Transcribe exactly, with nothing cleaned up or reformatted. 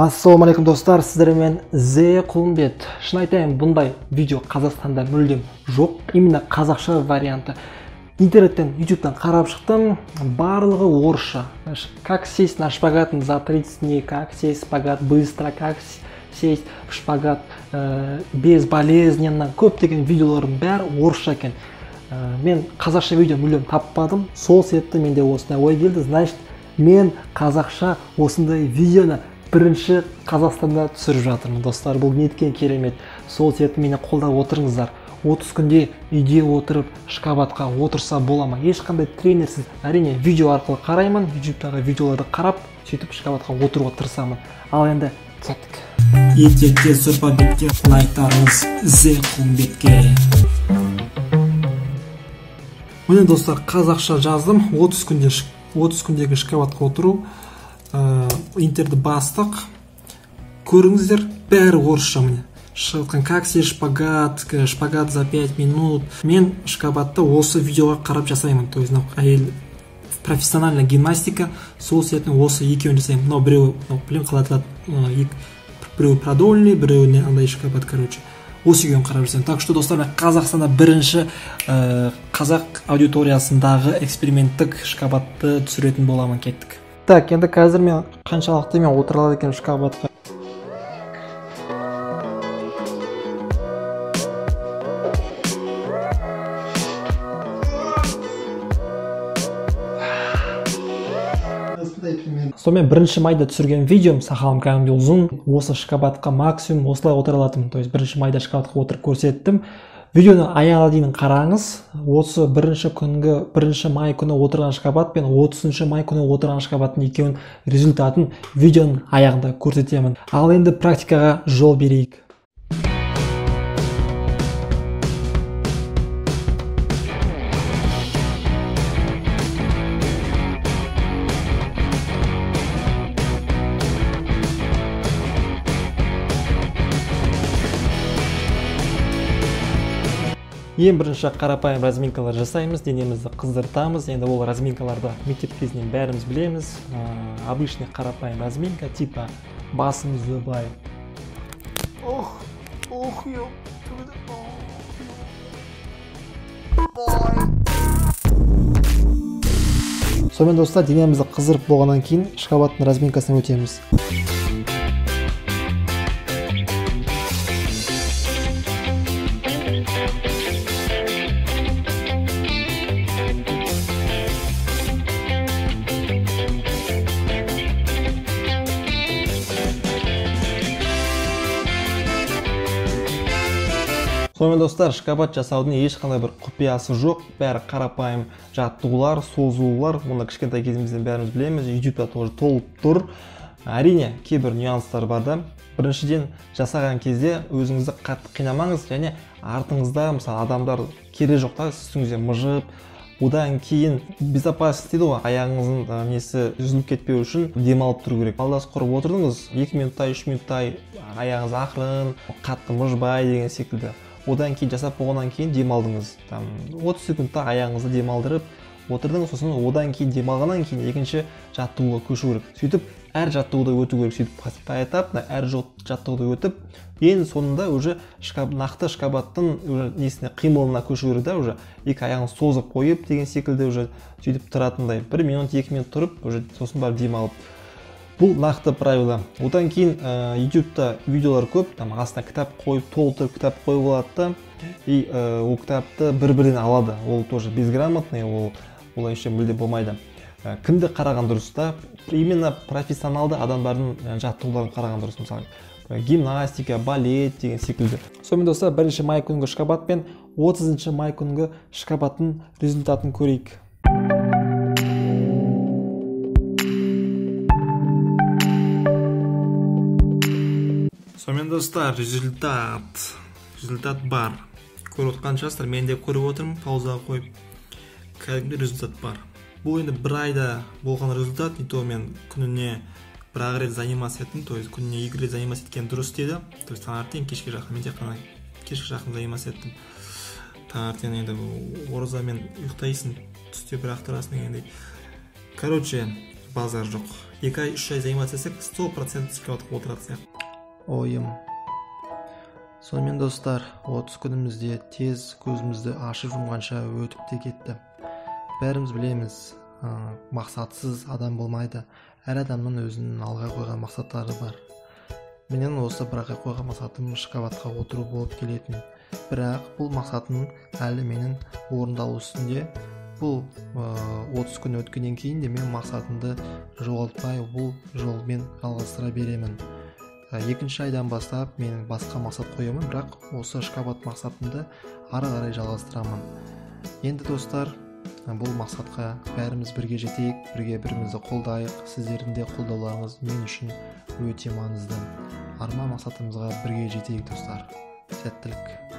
Assalomu alaykum do'stlar, sizlar men Z Qulumbek. Shuni aytayim, bunday video Qozog'istonda muldem yo'q. Imенно qozoqcha varianti. Internetdan, YouTubedan qarab chiqdim. Barlig'i o'rischa. Как сесть на шпагат за тридцать дней, как сесть шпагат быстро, как сесть в шпагат безболезненно. Ko'pdegan videolar bari o'rischa ekan. Men qozoqcha video muldem topmadim. Сол себепті менде осындай ой келді. Значит, men qozoqcha осындай видеоны бірінші Қазақстанда түсіріп жатырмын достар. Бұл неткен керемет. Сол себепті мені қолдап отырыңыздар. отыз күнде үйде отырып, шкафқа отырса бола ма? Ешқандай тренерсіз. Әрине, видео арқылы қараймын, YouTube-тағы видеоларды қарап, сөйтіп шкафқа отыруға тырысамын. Ал енді кеттік. Етекте сұрпа бетке лайктарыңыз З Қулымбекке. Міне достар, қазақша жаздым. отыз күндегі шкафқа отыру. Интерді бастық, көріңіздер, бәрі орысша міне. Шылтқан, как сесть шпагат, шпагат за пять минут. Мен шкабатты осы видеоға қарап жасаймын. То есть, әйел профессиональная гимнастика, сол сетін осы екеуін жасаймын. Но біреу, білем, қалатылады, біреу продольный, біреу не андай шкабат, короче. Осы екеуін қарап жасаймын. Так что, достар, Қазақстанда бірінші қазақ аудиториясындағы эксперименттік шкабатты түсіретін боламын, кеттік. Так, енді қазір мен қаншалықты мен отыралады екен шкафқа. Сонымен бірінші майда түсірген видеом, сақалым кәдімгідей ұзын, осы шкафқа максимум осылай отыраладым. То есть бірінші майда шкафқа отырып көрсеттім. Видеоны аяғына дейін қараңыз. Осы бірінші күнгі, бірінші май күні отырған шкафат пен отызыншы май күні отырған шкафаттың екеуін результатын видеоның аяғында көрсетемін. Ал енді практикаға жол берейік. Ең бірінші қарапайым разминкалар жасаймыз, денемізді қыздыртамыз. Енді ол разминкаларды мектеп кезінен бәріміз білеміз. Обычный қарапайым разминка, типа басымызды былай. Ох, ох, ё. Сонымен достар, денемізді қыздырып болғаннан кейін шкабаттың разминкасына өтеміз. Сонымен достар, шкабат жасаудың ешқандай бір құпиясы жоқ, бәрі қарапайым жаттығулар, созулар, мұны кішкентай кезімізден бәріміз білеміз, ютубта тоже толып тұр. Әрине, кейбір нюанстар бар да. Біріншіден жасаған кезде өзіңізді қатты қинамаңыз, және артыңызда, мысалы, адамдар кере жоқта үстіңізде мыжып, одан кейін безопасность дейді ғой, аяғыңыздың несі үзіліп кетпеу үшін демалып тұру керек. Алдасы құрып отырдыңыз, екі минуттай, үш минуттай аяғыңыз ақырын, қатты мыжбай деген секілді. Одан кейін жасап болғаннан кейін демалдыңыз. Там отыз секундта аяғыңызды демалдырып отырдыңыз, сосын одан кейін демалғаннан кейін екінші жаттығуға көшу керек. Сөйтіп әр жаттығуды өту керек. Сөйтіп поэтапно әр жаттығуды өтіп, ең соңында уже нақты шкабаттың уже несіне қимылына көшу керек да, уже екі аяғын созып қойып деген секілді уже сөйтіп тұратындай. бір минут, екі минут тұрып, уже сосын барып демалып. Бұл нақты правила. Одан кейін ютубта видеолар көп, там астына кітап қойып, толтырып кітап қойып алады. И ол кітапты бір-бірден алады. Ол тоже безграмотный, ол олай ше мүлде болмайды. Кімді қараған дұрыс та? Именно профессионалды адамдардың жаттығуларын қараған дұрыс, мысалы гимнастика, балет деген секілді. Сонымен достар, бірінші май күнгі шкабат пен отызыншы май күнгі шкабаттың результатын көрейік. Сонымен достар, результат, результат бар. Көріп отқан жастар, мен де көріп отырмын, пауза қойып. Кәдімгі результат бар. Бұл енді бір айда болған результат, не то мен күніне бір ақ рет заниматься еттім, то есть күніне екі рет заниматься еткен дұрыс деді. То есть таңертең кешке жақын, мен тек қана кешке жақын заниматься еттім. Таңертең енді оразамен ұйықтайсың, түсте бірақ тұрасың дегендей. Короче, базар жоқ. екі ай үш ай займасесек сто процент шығып отырасыз. Ойым. Сонымен достар, отыз күнімізде тез көзімізді ашып жұмғанша өтіп те кетті. Бәріміз білеміз, мақсатсыз адам болмайды. Әр адамның өзінің алға қойған мақсаттары бар. Менен осы біраққа қойған мақсатым шкафқа отыру болып келетін. Бірақ бұл мақсатым әлі менің орындалу үстінде. Бұл отыз күн өткеннен кейін де мен мақсатымды жоғалтпай бұл жолмен жалғастыра беремін. Екінші айдан бастап мен басқа мақсат қоямын, бірақ осы шкафат мақсатымды ары қарай жалғастырамын. Енді достар, бұл мақсатқа бәріміз бірге жетейік, бірге бірімізді қолдайық. Сіздердің де қолдауларыңыз мен үшін өте маңызды. Арман мақсатымызға бірге жетейік достар. Сәттілік.